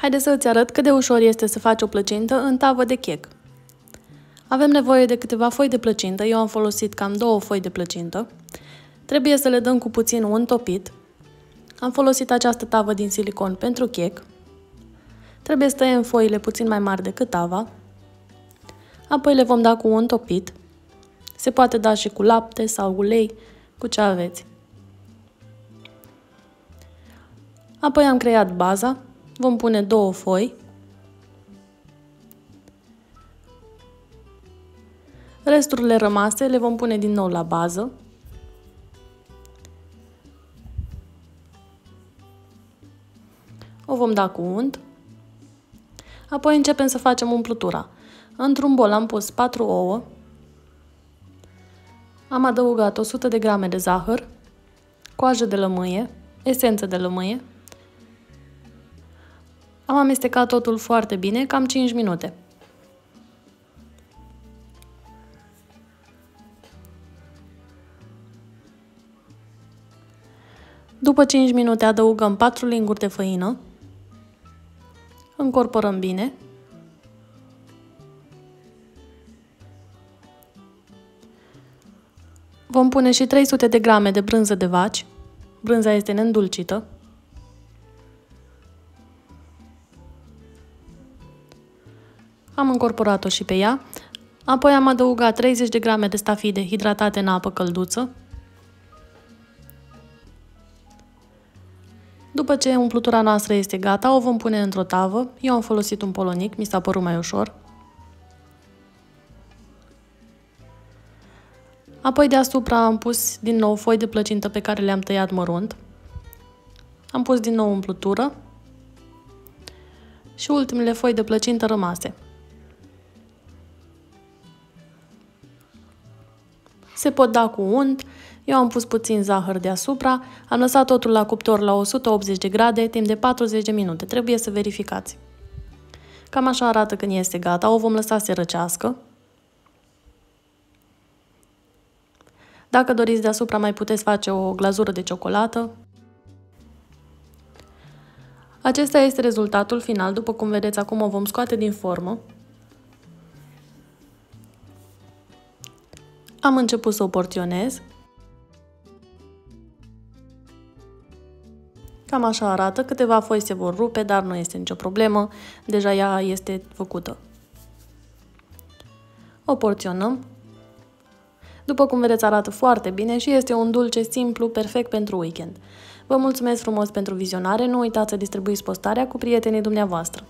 Haide să îți arăt cât de ușor este să faci o plăcintă în tavă de chec. Avem nevoie de câteva foi de plăcintă, eu am folosit cam 2 foi de plăcintă. Trebuie să le dăm cu puțin unt topit. Am folosit această tavă din silicon pentru chec. Trebuie să tăiem foile puțin mai mari decât tava. Apoi le vom da cu unt topit. Se poate da și cu lapte sau ulei, cu ce aveți. Apoi am creat baza. Vom pune 2 foi. Resturile rămase le vom pune din nou la bază. O vom da cu unt. Apoi începem să facem umplutura. Într-un bol am pus 4 ouă. Am adăugat 100 de grame de zahăr, coajă de lămâie, esență de lămâie. Am amestecat totul foarte bine, cam 5 minute. După 5 minute adăugăm 4 linguri de făină. Încorporăm bine. Vom pune și 300 de grame de brânză de vaci. Brânza este neîndulcită. Am încorporat-o și pe ea. Apoi am adăugat 30 de grame de stafide hidratate în apă călduță. După ce umplutura noastră este gata, o vom pune într-o tavă. Eu am folosit un polonic, mi s-a părut mai ușor. Apoi deasupra am pus din nou foi de plăcintă pe care le-am tăiat mărunt. Am pus din nou umplutură și ultimele foi de plăcintă rămase. Se pot da cu unt, eu am pus puțin zahăr deasupra, am lăsat totul la cuptor la 180 de grade, timp de 40 de minute, trebuie să verificați. Cam așa arată când este gata, o vom lăsa să se răcească. Dacă doriți deasupra mai puteți face o glazură de ciocolată. Acesta este rezultatul final, după cum vedeți acum o vom scoate din formă. Am început să o porționez. Cam așa arată, câteva foi se vor rupe, dar nu este nicio problemă, deja ea este făcută. O porționăm. După cum vedeți arată foarte bine și este un dulce simplu, perfect pentru weekend. Vă mulțumesc frumos pentru vizionare, nu uitați să distribuiți postarea cu prietenii dumneavoastră.